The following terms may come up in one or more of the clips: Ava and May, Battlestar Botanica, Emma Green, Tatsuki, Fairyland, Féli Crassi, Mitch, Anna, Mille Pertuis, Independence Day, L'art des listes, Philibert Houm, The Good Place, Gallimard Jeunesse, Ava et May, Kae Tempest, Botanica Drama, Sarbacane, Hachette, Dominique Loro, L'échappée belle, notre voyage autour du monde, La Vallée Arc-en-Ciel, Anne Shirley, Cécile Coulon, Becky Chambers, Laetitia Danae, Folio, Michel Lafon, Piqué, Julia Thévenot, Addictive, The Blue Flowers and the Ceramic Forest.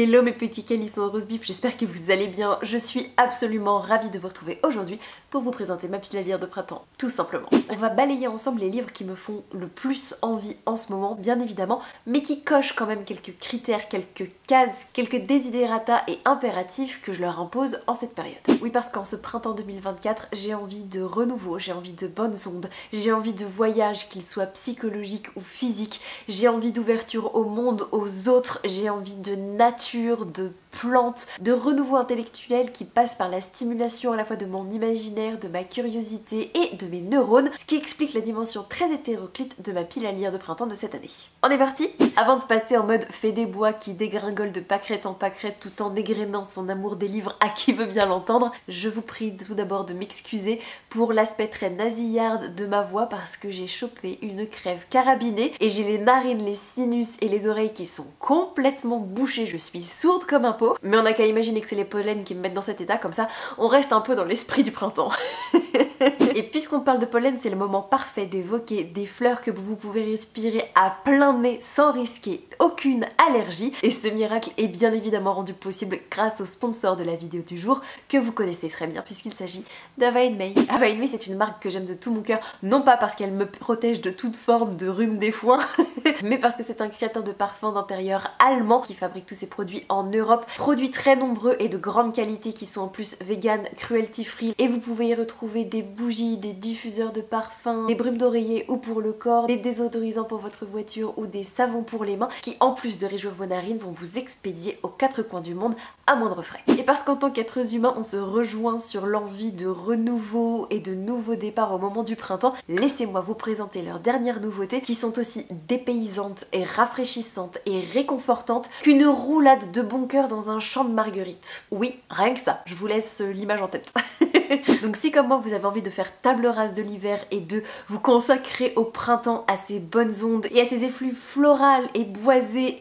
Hello mes petits calissons rose bif, j'espère que vous allez bien. Je suis absolument ravie de vous retrouver aujourd'hui pour vous présenter ma pile à lire de printemps, tout simplement. On va balayer ensemble les livres qui me font le plus envie en ce moment, bien évidemment, mais qui cochent quand même quelques critères, quelques cases, quelques desiderata et impératifs que je leur impose en cette période. Oui, parce qu'en ce printemps 2024, j'ai envie de renouveau, j'ai envie de bonnes ondes, j'ai envie de voyages, qu'ils soient psychologiques ou physiques, j'ai envie d'ouverture au monde, aux autres, j'ai envie de nature, de plantes, de renouveau intellectuel qui passe par la stimulation à la fois de mon imaginaire, de ma curiosité et de mes neurones, ce qui explique la dimension très hétéroclite de ma pile à lire de printemps de cette année. On est parti. Avant de passer en mode fée des bois qui dégringole de pâquerette en pâquerette tout en égrénant son amour des livres à qui veut bien l'entendre, je vous prie tout d'abord de m'excuser pour l'aspect très nasillarde de ma voix parce que j'ai chopé une crève carabinée et j'ai les narines, les sinus et les oreilles qui sont complètement bouchées. Je suis sourde comme un pot, mais on n'a qu'à imaginer que c'est les pollens qui me mettent dans cet état, comme ça on reste un peu dans l'esprit du printemps. Et puisqu'on parle de pollen, c'est le moment parfait d'évoquer des fleurs que vous pouvez respirer à plein nez sans risquer aucune allergie, et ce miracle est bien évidemment rendu possible grâce au sponsor de la vidéo du jour que vous connaissez très bien puisqu'il s'agit d'Ava et May. Ava et May, c'est une marque que j'aime de tout mon cœur, non pas parce qu'elle me protège de toute forme de rhume des foins, mais parce que c'est un créateur de parfums d'intérieur allemand qui fabrique tous ses produits en Europe, produits très nombreux et de grande qualité qui sont en plus vegan, cruelty free, et vous pouvez y retrouver des bougies, des diffuseurs de parfums, des brumes d'oreiller ou pour le corps, des désodorisants pour votre voiture ou des savons pour les mains qui, en plus de réjouir vos narines, vont vous expédier aux quatre coins du monde à moindre frais. Et parce qu'en tant qu'êtres humains, on se rejoint sur l'envie de renouveau et de nouveaux départs au moment du printemps, laissez-moi vous présenter leurs dernières nouveautés qui sont aussi dépaysantes et rafraîchissantes et réconfortantes qu'une roulade de bon cœur dans un champ de marguerites. Oui, rien que ça, je vous laisse l'image en tête. Donc si comme moi vous avez envie de faire table rase de l'hiver et de vous consacrer au printemps, à ses bonnes ondes et à ses effluves florales et boisées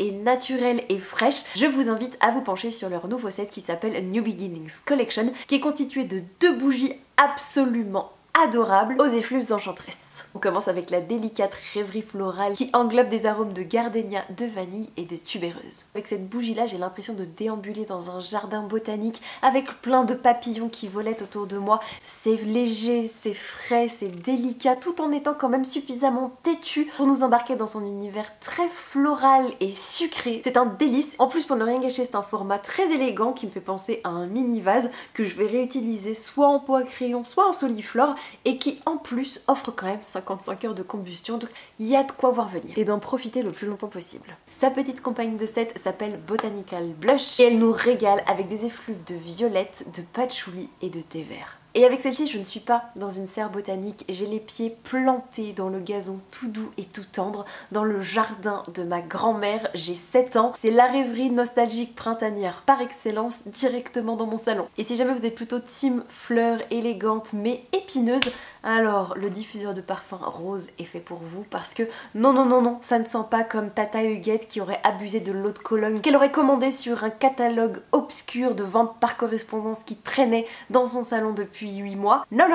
et naturelles et fraîches, je vous invite à vous pencher sur leur nouveau set qui s'appelle New Beginnings Collection, qui est constitué de 2 bougies absolument adorable aux effluves enchanteresses. On commence avec la délicate rêverie florale qui englobe des arômes de gardénia, de vanille et de tubéreuse. Avec cette bougie là, j'ai l'impression de déambuler dans un jardin botanique avec plein de papillons qui volettent autour de moi. C'est léger, c'est frais, c'est délicat, tout en étant quand même suffisamment têtu pour nous embarquer dans son univers très floral et sucré. C'est un délice. En plus, pour ne rien gâcher, c'est un format très élégant qui me fait penser à un mini vase que je vais réutiliser soit en pot à crayon, soit en soliflore, et qui en plus offre quand même 55 heures de combustion, donc il y a de quoi voir venir et d'en profiter le plus longtemps possible. Sa petite compagne de set s'appelle Botanical Blush et elle nous régale avec des effluves de violette, de patchouli et de thé vert. Et avec celle-ci, je ne suis pas dans une serre botanique, j'ai les pieds plantés dans le gazon tout doux et tout tendre, dans le jardin de ma grand-mère, j'ai 7 ans. C'est la rêverie nostalgique printanière par excellence, directement dans mon salon. Et si jamais vous êtes plutôt team fleurs élégantes mais épineuses, alors le diffuseur de parfum rose est fait pour vous, parce que non, ça ne sent pas comme Tata Huguette qui aurait abusé de l'eau de Cologne, qu'elle aurait commandé sur un catalogue obscur de vente par correspondance qui traînait dans son salon depuis 8 mois. Non.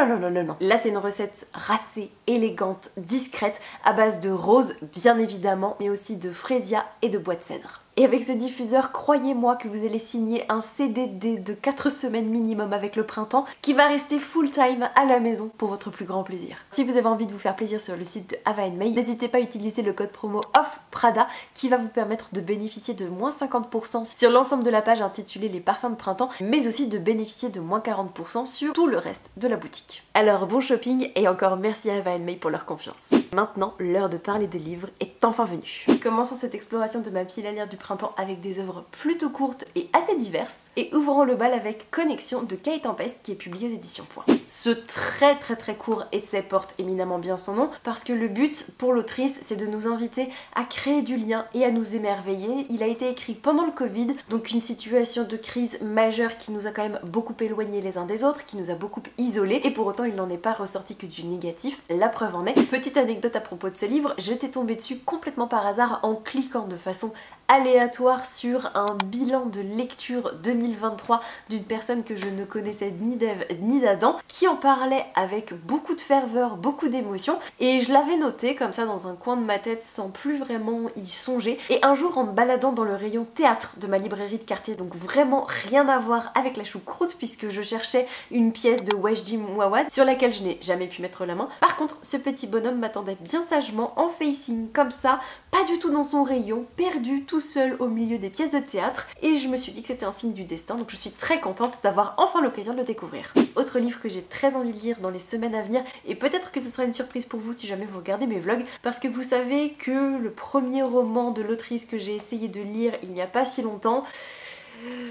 Là, c'est une recette racée, élégante, discrète, à base de rose, bien évidemment, mais aussi de frésia et de bois de cèdre. Et avec ce diffuseur, croyez-moi que vous allez signer un CDD de 4 semaines minimum avec le printemps qui va rester full time à la maison pour votre plus grand plaisir. Si vous avez envie de vous faire plaisir sur le site de Ava and May, n'hésitez pas à utiliser le code promo OFFPRADA qui va vous permettre de bénéficier de moins 50% sur l'ensemble de la page intitulée Les parfums de printemps, mais aussi de bénéficier de moins 40% sur tout le reste de la boutique. Alors bon shopping et encore merci à Ava and May pour leur confiance. Maintenant, l'heure de parler de livres est enfin venue. Commençons cette exploration de ma pile à lire du printemps avec des œuvres plutôt courtes et assez diverses, et ouvrons le bal avec Connexion de Kae Tempest qui est publié aux éditions Point. Ce très court essai porte éminemment bien son nom parce que le but pour l'autrice, c'est de nous inviter à créer du lien et à nous émerveiller. Il a été écrit pendant le Covid, donc une situation de crise majeure qui nous a quand même beaucoup éloignés les uns des autres, qui nous a beaucoup isolés, et pour autant il n'en est pas ressorti que du négatif, la preuve en est. Petite anecdote à propos de ce livre, j'étais tombée dessus complètement par hasard en cliquant de façon aléatoire sur un bilan de lecture 2023 d'une personne que je ne connaissais ni d'Ève ni d'Adam, qui en parlait avec beaucoup de ferveur, beaucoup d'émotion, et je l'avais noté comme ça dans un coin de ma tête sans plus vraiment y songer. Et un jour, en me baladant dans le rayon théâtre de ma librairie de quartier, donc vraiment rien à voir avec la choucroute puisque je cherchais une pièce de Wajdi Mouawad sur laquelle je n'ai jamais pu mettre la main. Par contre, ce petit bonhomme m'attendait bien sagement en facing comme ça, pas du tout dans son rayon, perdu tout seul au milieu des pièces de théâtre, et je me suis dit que c'était un signe du destin, donc je suis très contente d'avoir enfin l'occasion de le découvrir. Autre livre que j'ai très envie de lire dans les semaines à venir, et peut-être que ce sera une surprise pour vous si jamais vous regardez mes vlogs, parce que vous savez que le premier roman de l'autrice que j'ai essayé de lire il n'y a pas si longtemps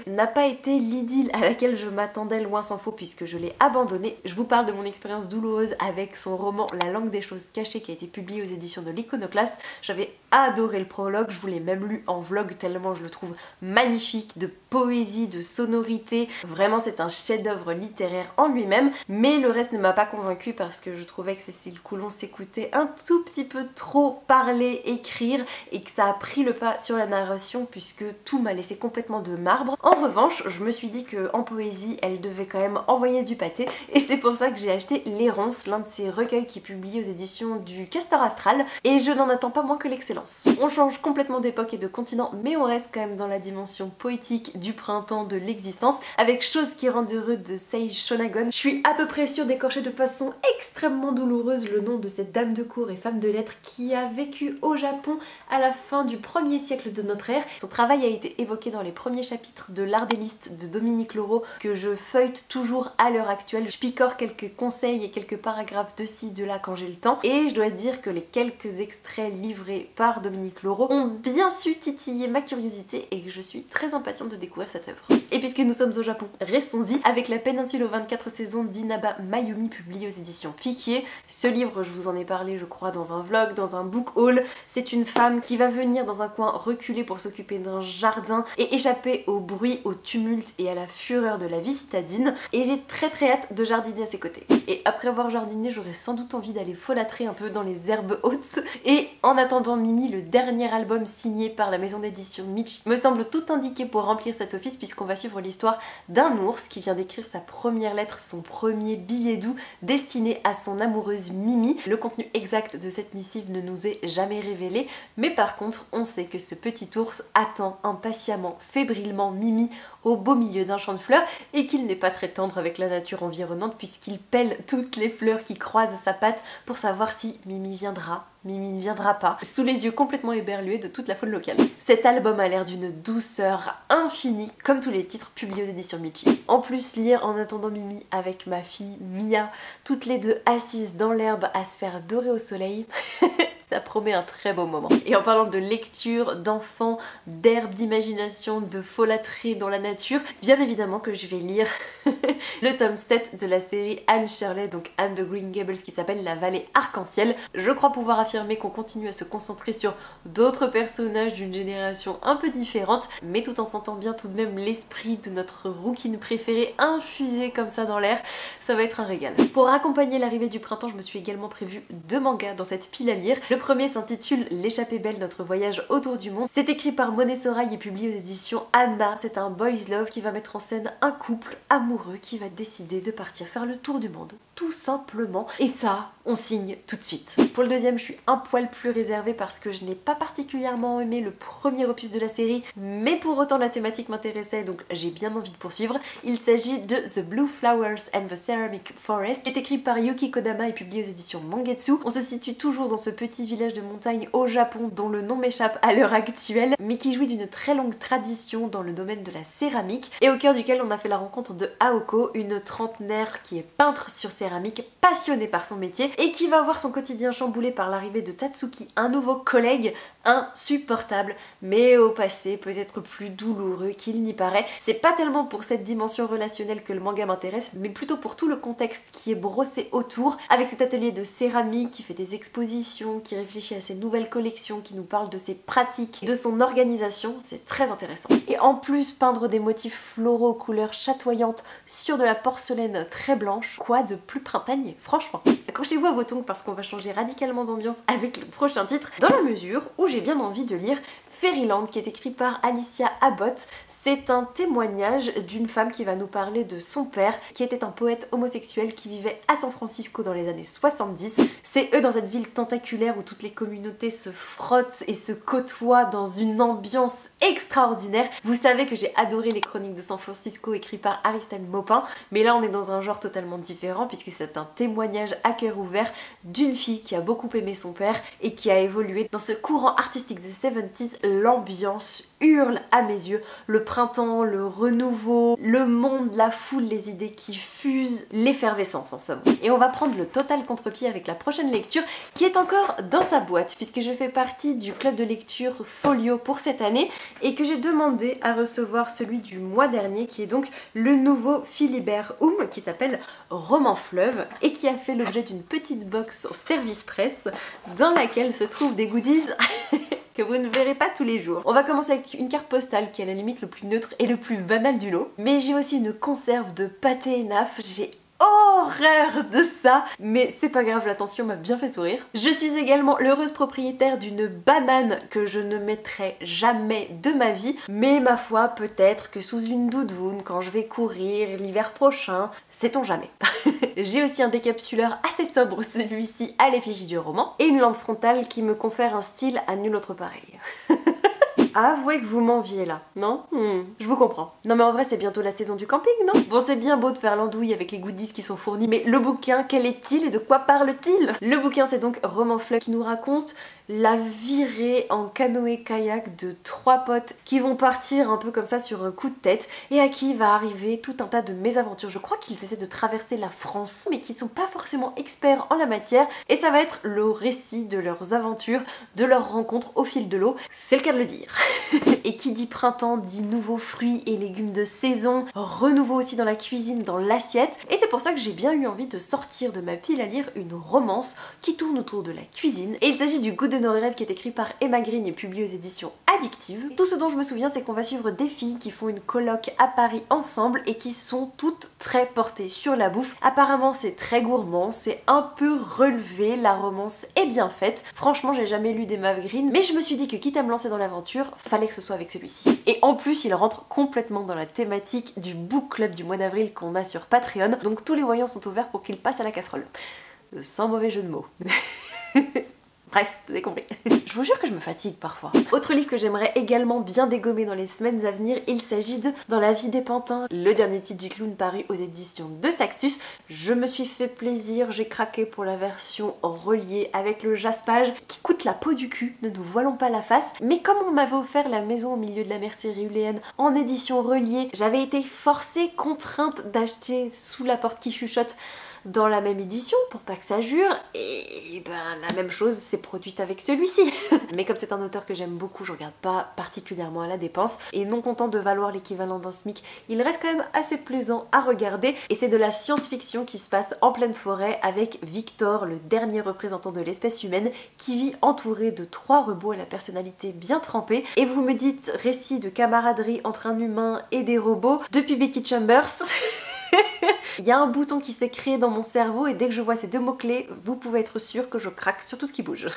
n'a pas été l'idylle à laquelle je m'attendais, loin s'en faut, puisque je l'ai abandonné. Je vous parle de mon expérience douloureuse avec son roman La langue des choses cachées qui a été publié aux éditions de l'Iconoclast. J'avais adoré le prologue, je vous l'ai même lu en vlog tellement je le trouve magnifique, de poésie, de sonorité, vraiment c'est un chef-d'œuvre littéraire en lui-même, mais le reste ne m'a pas convaincue parce que je trouvais que Cécile Coulon s'écoutait un tout petit peu trop parler, écrire, et que ça a pris le pas sur la narration puisque tout m'a laissé complètement de marbre. En revanche, je me suis dit qu'en poésie, elle devait quand même envoyer du pâté, et c'est pour ça que j'ai acheté Les Ronces, l'un de ses recueils qui est publié aux éditions du Castor Astral, et je n'en attends pas moins que l'excellence. On change complètement d'époque et de continent, mais on reste quand même dans la dimension poétique du printemps, de l'existence, avec Choses qui rendent heureux de Sei Shonagon. Je suis à peu près sûre d'écorcher de façon extrêmement douloureuse le nom de cette dame de cour et femme de lettres qui a vécu au Japon à la fin du 1er siècle de notre ère. Son travail a été évoqué dans les premiers chapitres de L'art des listes de Dominique Loro que je feuillete toujours à l'heure actuelle. Je picore quelques conseils et quelques paragraphes de ci, de là quand j'ai le temps, et je dois dire que les quelques extraits livrés par Dominique Loro ont bien su titiller ma curiosité et que je suis très impatiente de découvrir cette œuvre. Et puisque nous sommes au Japon, restons-y avec La péninsule aux 24 saisons d'Inaba Mayumi publiée aux éditions Piqué. Ce livre, je vous en ai parlé je crois dans un vlog, dans un book haul. C'est une femme qui va venir dans un coin reculé pour s'occuper d'un jardin et échapper au bruit, au tumulte et à la fureur de la vie citadine, et j'ai très hâte de jardiner à ses côtés. Et après avoir jardiné, j'aurais sans doute envie d'aller folâtrer un peu dans les herbes hautes. Et En attendant Mimi, le dernier album signé par la maison d'édition Mitch, me semble tout indiqué pour remplir cet office, puisqu'on va suivre l'histoire d'un ours qui vient d'écrire sa première lettre, son premier billet doux destiné à son amoureuse Mimi. Le contenu exact de cette missive ne nous est jamais révélé, mais par contre on sait que ce petit ours attend impatiemment, fébrilement Mimi au beau milieu d'un champ de fleurs, et qu'il n'est pas très tendre avec la nature environnante puisqu'il pèle toutes les fleurs qui croisent sa patte pour savoir si Mimi viendra, Mimi ne viendra pas, sous les yeux complètement éberlués de toute la faune locale. Cet album a l'air d'une douceur infinie, comme tous les titres publiés aux éditions Michi. En plus, lire En attendant Mimi avec ma fille Mia, toutes les deux assises dans l'herbe à se faire dorer au soleil, ça promet un très beau moment. Et en parlant de lecture, d'enfants, d'herbe, d'imagination, de folâtrer dans la nature, bien évidemment que je vais lire le tome 7 de la série Anne Shirley, donc Anne de Green Gables, qui s'appelle La Vallée Arc-en-Ciel. Je crois pouvoir affirmer qu'on continue à se concentrer sur d'autres personnages d'une génération un peu différente, mais tout en sentant bien tout de même l'esprit de notre rouquine préférée infusé comme ça dans l'air. Ça va être un régal. Pour accompagner l'arrivée du printemps, je me suis également prévu deux mangas dans cette pile à lire. Le premier s'intitule L'échappée belle, notre voyage autour du monde. C'est écrit par Monet Sorail et publié aux éditions Anna. C'est un boys love qui va mettre en scène un couple amoureux qui va décider de partir faire le tour du monde, tout simplement. Et ça, on signe tout de suite. Pour le deuxième, je suis un poil plus réservée parce que je n'ai pas particulièrement aimé le premier opus de la série, mais pour autant la thématique m'intéressait, donc j'ai bien envie de poursuivre. Il s'agit de The Blue Flowers and the Ceramic Forest, qui est écrit par Yuki Kodama et publié aux éditions Mangetsu. On se situe toujours dans ce petit village de montagne au Japon dont le nom m'échappe à l'heure actuelle, mais qui jouit d'une très longue tradition dans le domaine de la céramique, et au cœur duquel on a fait la rencontre de Aoko, une trentenaire qui est peintre sur céramique, passionnée par son métier, et qui va voir son quotidien chamboulé par l'arrivée de Tatsuki, un nouveau collègue insupportable, mais au passé peut-être plus douloureux qu'il n'y paraît. C'est pas tellement pour cette dimension relationnelle que le manga m'intéresse, mais plutôt pour tout le contexte qui est brossé autour, avec cet atelier de céramique qui fait des expositions, qui qui réfléchit à ses nouvelles collections, qui nous parle de ses pratiques, de son organisation, c'est très intéressant. Et en plus, peindre des motifs floraux, couleurs chatoyantes, sur de la porcelaine très blanche, quoi de plus printanier, franchement. Accrochez-vous à vos tongs parce qu'on va changer radicalement d'ambiance avec le prochain titre, dans la mesure où j'ai bien envie de lire Fairyland, qui est écrit par Alicia Abbott. C'est un témoignage d'une femme qui va nous parler de son père, qui était un poète homosexuel qui vivait à San Francisco dans les années 70. C'est eux dans cette ville tentaculaire où toutes les communautés se frottent et se côtoient dans une ambiance extraordinaire. Vous savez que j'ai adoré les chroniques de San Francisco écrites par Aristide Maupin, mais là on est dans un genre totalement différent puisque c'est un témoignage à cœur ouvert d'une fille qui a beaucoup aimé son père et qui a évolué dans ce courant artistique des 70s. L'ambiance hurle à mes yeux, le printemps, le renouveau, le monde, la foule, les idées qui fusent, l'effervescence en somme. Et on va prendre le total contre-pied avec la prochaine lecture qui est encore dans sa boîte puisque je fais partie du club de lecture Folio pour cette année et que j'ai demandé à recevoir celui du mois dernier qui est donc le nouveau Philibert Houm qui s'appelle Roman fleuve et qui a fait l'objet d'une petite box en service presse dans laquelle se trouvent des goodies que vous ne verrez pas tous les jours. On va commencer avec une carte postale qui est à la limite le plus neutre et le plus banal du lot. Mais j'ai aussi une conserve de pâté et naf, j'ai horreur de ça, mais c'est pas grave, l'attention m'a bien fait sourire. Je suis également l'heureuse propriétaire d'une banane que je ne mettrai jamais de ma vie, mais ma foi, peut-être que sous une doudoune, quand je vais courir l'hiver prochain, sait-on jamais. J'ai aussi un décapsuleur assez sobre, celui-ci à l'effigie du roman, et une lampe frontale qui me confère un style à nul autre pareil. Avouez que vous m'enviez là, non? Je vous comprends. Non mais en vrai c'est bientôt la saison du camping, non? Bon c'est bien beau de faire l'andouille avec les goodies qui sont fournis, mais le bouquin, quel est-il et de quoi parle-t-il? Le bouquin c'est donc Roman fleuve qui nous raconte la virée en canoë-kayak de trois potes qui vont partir un peu comme ça sur un coup de tête et à qui va arriver tout un tas de mésaventures. Je crois qu'ils essaient de traverser la France mais qu'ils sont pas forcément experts en la matière et ça va être le récit de leurs aventures, de leurs rencontres au fil de l'eau, c'est le cas de le dire. Et qui dit printemps dit nouveaux fruits et légumes de saison, renouveau aussi dans la cuisine, dans l'assiette, et c'est pour ça que j'ai bien eu envie de sortir de ma pile à lire une romance qui tourne autour de la cuisine, et il s'agit du Goût de nos rêves qui est écrit par Emma Green et publié aux éditions Addictive. Tout ce dont je me souviens c'est qu'on va suivre des filles qui font une coloc à Paris ensemble et qui sont toutes très portées sur la bouffe. Apparemment c'est très gourmand, c'est un peu relevé, la romance est bien faite. Franchement j'ai jamais lu d'Emma Green mais je me suis dit que quitte à me lancer dans l'aventure, fallait que ce soit avec celui-ci. Et en plus il rentre complètement dans la thématique du book club du mois d'avril qu'on a sur Patreon, donc tous les voyants sont ouverts pour qu'il passe à la casserole. Sans mauvais jeu de mots. Bref, vous avez compris. Je vous jure que je me fatigue parfois. Autre livre que j'aimerais également bien dégommer dans les semaines à venir, il s'agit de Dans la vie des pantins, le dernier T.J. Klune paru aux éditions de Saxus. Je me suis fait plaisir, j'ai craqué pour la version reliée avec le jaspage qui coûte la peau du cul, ne nous voilons pas la face. Mais comme on m'avait offert La maison au milieu de la mer céruléenne en édition reliée, j'avais été forcée, contrainte d'acheter Sous la porte qui chuchote dans la même édition pour pas que ça jure, et ben la même chose s'est produite avec celui-ci. Mais comme c'est un auteur que j'aime beaucoup, je regarde pas particulièrement à la dépense, et non content de valoir l'équivalent d'un SMIC, il reste quand même assez plaisant à regarder, et c'est de la science-fiction qui se passe en pleine forêt avec Victor, le dernier représentant de l'espèce humaine, qui vit entouré de trois robots à la personnalité bien trempée, et vous me dites récit de camaraderie entre un humain et des robots, depuis Becky Chambers. Il y a un bouton qui s'est créé dans mon cerveau et dès que je vois ces deux mots-clés, vous pouvez être sûr que je craque sur tout ce qui bouge.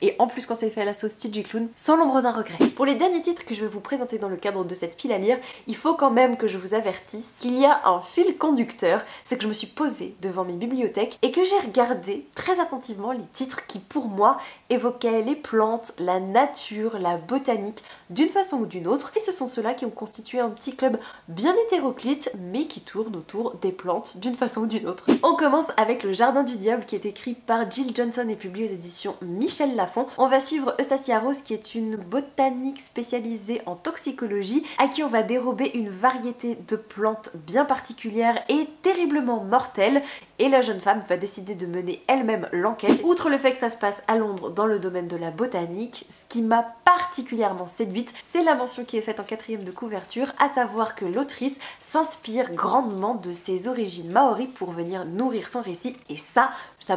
Et en plus quand c'est fait à la sauce T.J. Klune, sans l'ombre d'un regret. Pour les derniers titres que je vais vous présenter dans le cadre de cette pile à lire, il faut quand même que je vous avertisse qu'il y a un fil conducteur, c'est que je me suis posée devant mes bibliothèques et que j'ai regardé très attentivement les titres qui pour moi évoquaient les plantes, la nature, la botanique, d'une façon ou d'une autre, et ce sont ceux-là qui ont constitué un petit club bien hétéroclite mais qui tourne autour des plantes d'une façon ou d'une autre. On commence avec Le Jardin du Diable qui est écrit par Jill Johnson et publié aux éditions Michel Lafon. On va suivre Eustacia Rose qui est une botanique spécialisée en toxicologie à qui on va dérober une variété de plantes bien particulière et terriblement mortelle, et la jeune femme va décider de mener elle-même l'enquête. Outre le fait que ça se passe à Londres dans le domaine de la botanique, ce qui m'a particulièrement séduite, c'est la mention qui est faite en quatrième de couverture, à savoir que l'autrice s'inspire grandement de ses origines maoris pour venir nourrir son récit, et ça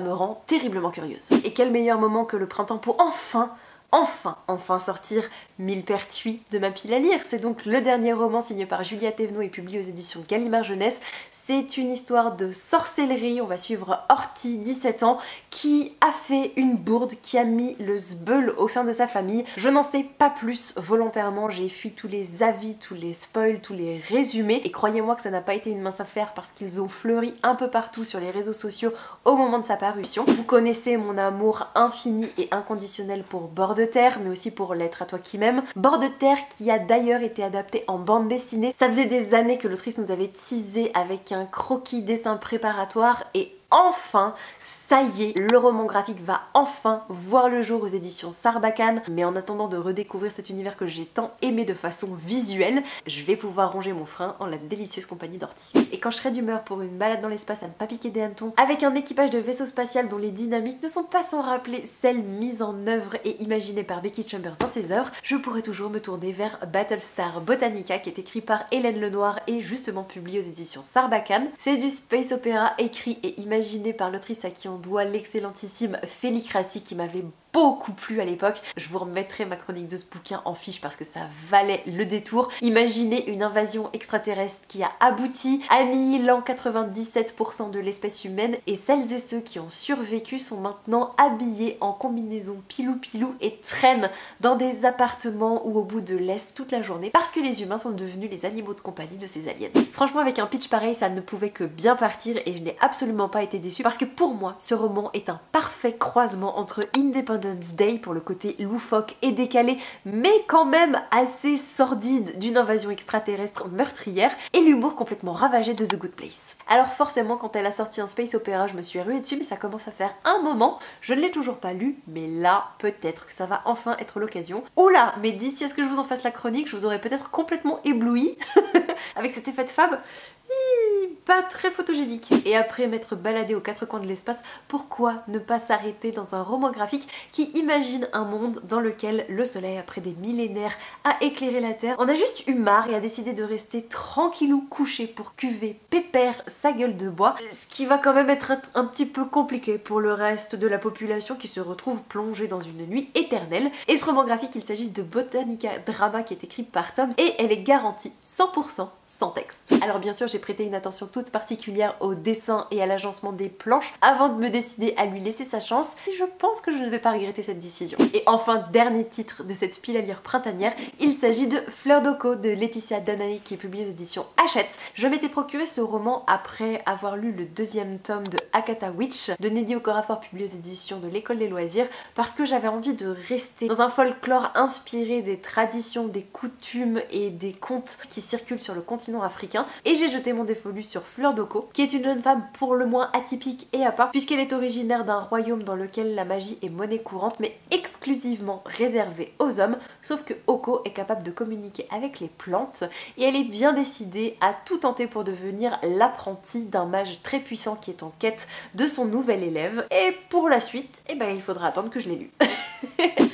me rend terriblement curieuse. Et quel meilleur moment que le printemps pour enfin sortir Mille pertuis de ma pile à lire. C'est donc le dernier roman signé par Julia Thévenot et publié aux éditions Gallimard Jeunesse. C'est une histoire de sorcellerie, on va suivre Horty, 17 ans, qui a fait une bourde, qui a mis le zbeul au sein de sa famille. Je n'en sais pas plus volontairement, j'ai fui tous les avis, tous les spoils, tous les résumés, et croyez-moi que ça n'a pas été une mince affaire parce qu'ils ont fleuri un peu partout sur les réseaux sociaux au moment de sa parution. Vous connaissez mon amour infini et inconditionnel pour Bord de Terre, mais aussi pour Lettre à toi qui m'aime. Bord de Terre qui a d'ailleurs été adapté en bande dessinée. Ça faisait des années que l'autrice nous avait teasé avec un croquis dessin préparatoire, et enfin, ça y est, le roman graphique va enfin voir le jour aux éditions Sarbacane. Mais en attendant de redécouvrir cet univers que j'ai tant aimé de façon visuelle, je vais pouvoir ronger mon frein en la délicieuse compagnie d'Horty. Et quand je serai d'humeur pour une balade dans l'espace à ne pas piquer des hannetons, avec un équipage de vaisseau spatial dont les dynamiques ne sont pas sans rappeler celles mises en œuvre et imaginées par Becky Chambers dans ses œuvres, je pourrai toujours me tourner vers Battlestar Botanica, qui est écrit par Hélène Lenoir et justement publié aux éditions Sarbacane. C'est du space opéra écrit et imaginé par l'autrice à qui on doit l'excellentissime Féli Crassi, qui m'avait beaucoup plu à l'époque. Je vous remettrai ma chronique de ce bouquin en fiche parce que ça valait le détour. Imaginez une invasion extraterrestre qui a abouti, annihilant 97% de l'espèce humaine, et celles et ceux qui ont survécu sont maintenant habillés en combinaison pilou-pilou et traînent dans des appartements ou au bout de l'est toute la journée parce que les humains sont devenus les animaux de compagnie de ces aliens. Franchement, avec un pitch pareil, ça ne pouvait que bien partir, et je n'ai absolument pas été déçue parce que pour moi, ce roman est un parfait croisement entre Independence Day pour le côté loufoque et décalé mais quand même assez sordide d'une invasion extraterrestre meurtrière, et l'humour complètement ravagé de The Good Place. Alors forcément, quand elle a sorti un space opéra, je me suis ruée dessus, mais ça commence à faire un moment, je ne l'ai toujours pas lu, mais là peut-être que ça va enfin être l'occasion. Oula, mais d'ici à ce que je vous en fasse la chronique, je vous aurais peut-être complètement ébloui avec cet effet de fable pas très photogénique. Et après m'être baladée aux quatre coins de l'espace, pourquoi ne pas s'arrêter dans un roman graphique qui imagine un monde dans lequel le soleil, après des millénaires, a éclairé la Terre, en a juste eu marre et a décidé de rester tranquillou couché pour cuver pépère sa gueule de bois, ce qui va quand même être un petit peu compliqué pour le reste de la population qui se retrouve plongée dans une nuit éternelle. Et ce roman graphique, il s'agit de Botanica Drama, qui est écrit par Tom, et elle est garantie 100% sans texte. Alors bien sûr, j'ai prêté une attention toute particulière au dessin et à l'agencement des planches avant de me décider à lui laisser sa chance, et je pense que je ne vais pas regretter cette décision. Et enfin, dernier titre de cette pile à lire printanière, il s'agit de Fleur d'Oko de Laetitia Danae, qui est publiée aux éditions Hachette. Je m'étais procuré ce roman après avoir lu le deuxième tome de Hakata Witch de Nnedi Okorafor, publié aux éditions de l'École des Loisirs, parce que j'avais envie de rester dans un folklore inspiré des traditions, des coutumes et des contes qui circulent sur le continent africain, et j'ai jeté mon dévolu sur Fleur d'Oko, qui est une jeune femme pour le moins atypique et à part, puisqu'elle est originaire d'un royaume dans lequel la magie est monnaie courante mais exclusivement réservée aux hommes, sauf que Oko est capable de communiquer avec les plantes, et elle est bien décidée à tout tenter pour devenir l'apprentie d'un mage très puissant qui est en quête de son nouvel élève. Et pour la suite, eh ben, il faudra attendre que je l'ai lu.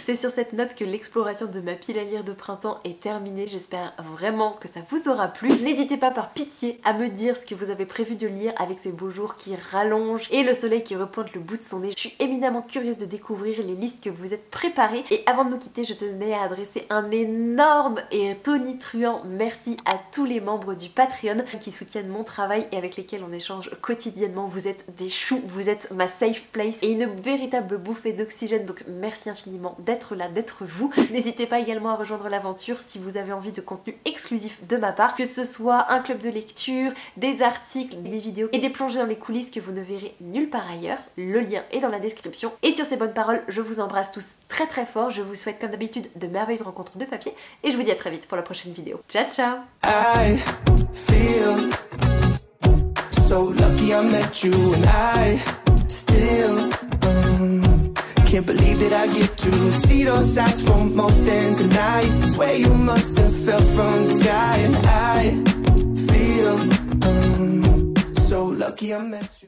C'est sur cette note que l'exploration de ma pile à lire de printemps est terminée. J'espère vraiment que ça vous aura plu. N'hésitez pas par pitié à me dire ce que vous avez prévu de lire avec ces beaux jours qui rallongent et le soleil qui repointe le bout de son nez. Je suis éminemment curieuse de découvrir les listes que vous êtes préparées. Et avant de nous quitter, je tenais à adresser un énorme et tonitruant merci à tous les membres du Patreon qui soutiennent mon travail et avec lesquels on échange quotidiennement. Vous êtes des choux, vous êtes ma safe place et une véritable bouffée d'oxygène. Donc merci infiniment d'être là, d'être vous. N'hésitez pas également à rejoindre l'aventure si vous avez envie de contenu exclusif de ma part, que ce soit un club de lecture, des articles, des vidéos et des plongées dans les coulisses que vous ne verrez nulle part ailleurs. Le lien est dans la description. Et sur ces bonnes paroles, je vous embrasse tous très très fort. Je vous souhaite comme d'habitude de merveilleuses rencontres de papier et je vous dis à très vite pour la prochaine vidéo. Ciao ciao. I feel so lucky I met you and I still can't believe that I get to see those eyes for more than tonight. Swear you must have fell from the sky, and I feel so lucky I met you.